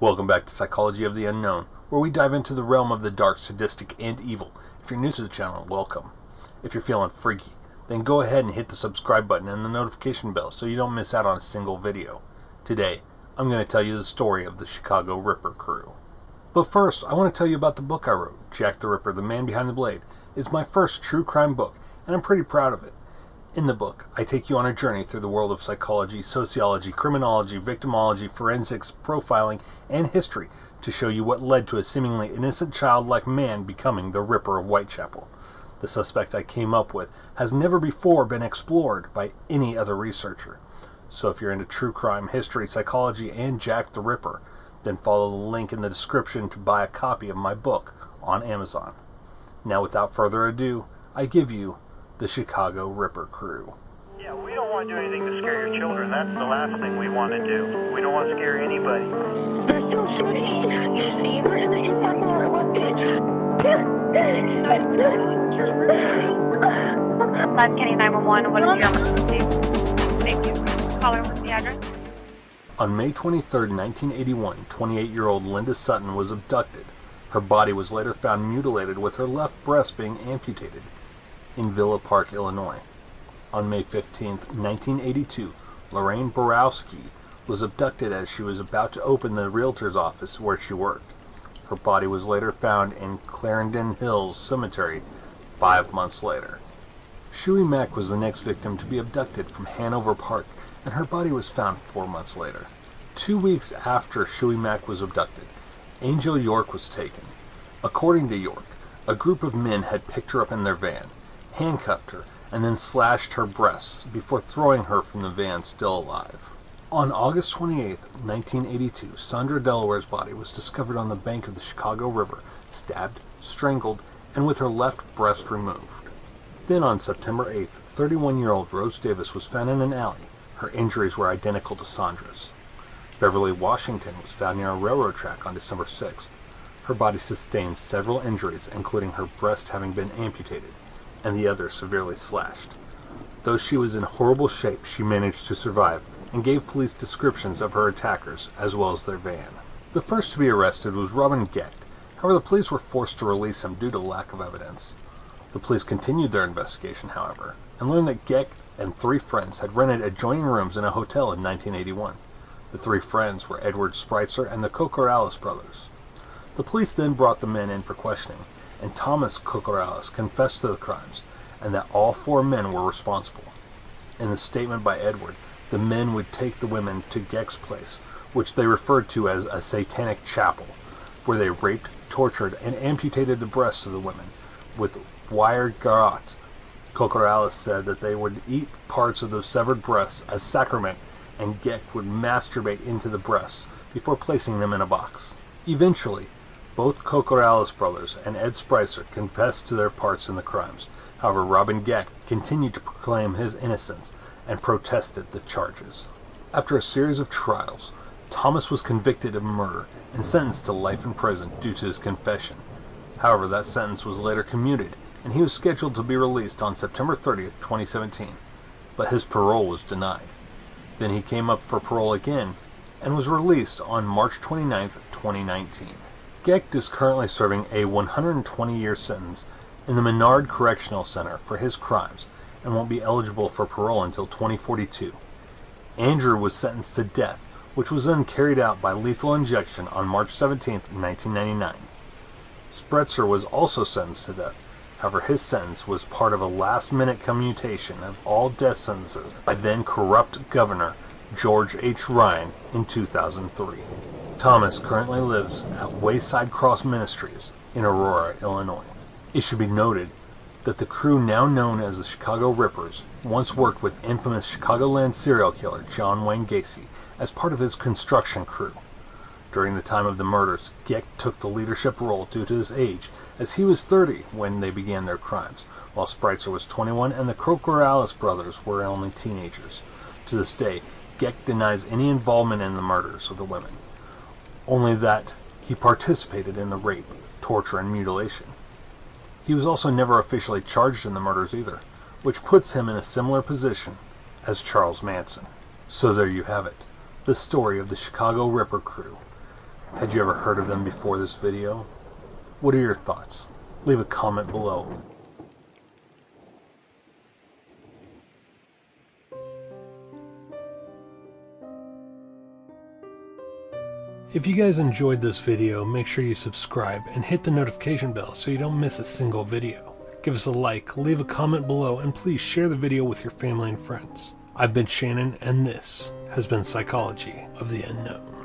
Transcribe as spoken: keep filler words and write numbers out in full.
Welcome back to Psychology of the Unknown, where we dive into the realm of the dark, sadistic, and evil. If you're new to the channel, welcome. If you're feeling freaky, then go ahead and hit the subscribe button and the notification bell so you don't miss out on a single video. Today, I'm going to tell you the story of the Chicago Ripper crew. But first, I want to tell you about the book I wrote, Jack the Ripper, The Man Behind the Blade. It's my first true crime book, and I'm pretty proud of it. In the book, I take you on a journey through the world of psychology, sociology, criminology, victimology, forensics, profiling, and history to show you what led to a seemingly innocent childlike man becoming the Ripper of Whitechapel. The suspect I came up with has never before been explored by any other researcher. So if you're into true crime, history, psychology, and Jack the Ripper, then follow the link in the description to buy a copy of my book on Amazon. Now, without further ado, I give you the Chicago Ripper crew. Yeah, we don't want to do anything to scare your children. That's the last thing we want to do. We don't want to scare anybody. five County nine one one, what is your emergency? Thank you. Caller, what's the address? On May twenty-third, nineteen eighty-one, twenty-eight-year-old Linda Sutton was abducted. Her body was later found mutilated, with her left breast being amputated, in Villa Park, Illinois. On May fifteenth, nineteen eighty-two, Lorraine Borowski was abducted as she was about to open the realtor's office where she worked. Her body was later found in Clarendon Hills Cemetery five months later. Shui Mak was the next victim to be abducted from Hanover Park, and her body was found four months later. Two weeks after Shui Mak was abducted, Angel York was taken. According to York, a group of men had picked her up in their van, handcuffed her, and then slashed her breasts before throwing her from the van still alive. On August twenty-eighth, nineteen eighty-two, Sandra Delaware's body was discovered on the bank of the Chicago River, stabbed, strangled, and with her left breast removed. Then on September eighth, thirty-one-year-old Rose Davis was found in an alley. Her injuries were identical to Sandra's. Beverly Washington was found near a railroad track on December sixth. Her body sustained several injuries, including her breast having been amputated, and the other severely slashed. Though she was in horrible shape, she managed to survive and gave police descriptions of her attackers as well as their van. The first to be arrested was Robin Gecht. However, the police were forced to release him due to lack of evidence. The police continued their investigation, however, and learned that Gecht and three friends had rented adjoining rooms in a hotel in nineteen eighty-one. The three friends were Edward Spreitzer and the Kokoraleis brothers. The police then brought the men in for questioning, and Thomas Kokoraleis confessed to the crimes, and that all four men were responsible. In the statement by Edward, the men would take the women to Gecht's place, which they referred to as a satanic chapel, where they raped, tortured, and amputated the breasts of the women with wire garrots. Kokoraleis said that they would eat parts of the severed breasts as sacrament, and Gecht would masturbate into the breasts before placing them in a box. Eventually, both Kokoraleis brothers and Ed Spreitzer confessed to their parts in the crimes. However, Robin Gecht continued to proclaim his innocence and protested the charges. After a series of trials, Thomas was convicted of murder and sentenced to life in prison due to his confession. However, that sentence was later commuted, and he was scheduled to be released on September thirtieth, twenty seventeen, but his parole was denied. Then he came up for parole again and was released on March twenty-ninth, twenty nineteen. Gecht is currently serving a one hundred twenty-year sentence in the Menard Correctional Center for his crimes and won't be eligible for parole until twenty forty-two. Andrew was sentenced to death, which was then carried out by lethal injection on March seventeenth, nineteen ninety-nine. Spreitzer was also sentenced to death. However, his sentence was part of a last-minute commutation of all death sentences by then-corrupt Governor George H. Ryan in two thousand three. Thomas currently lives at Wayside Cross Ministries in Aurora, Illinois. It should be noted that the crew now known as the Chicago Rippers once worked with infamous Chicagoland serial killer John Wayne Gacy as part of his construction crew. During the time of the murders, Gecht took the leadership role due to his age, as he was thirty when they began their crimes, while Spreitzer was twenty-one and the Kokoraleis brothers were only teenagers. To this day, Gecht denies any involvement in the murders of the women, only that he participated in the rape, torture, and mutilation. He was also never officially charged in the murders either, which puts him in a similar position as Charles Manson. So there you have it, the story of the Chicago Ripper crew. Had you ever heard of them before this video? What are your thoughts? Leave a comment below. If you guys enjoyed this video, make sure you subscribe and hit the notification bell so you don't miss a single video. Give us a like, leave a comment below, and please share the video with your family and friends. I've been Shannon, and this has been Psychology of the Unknown.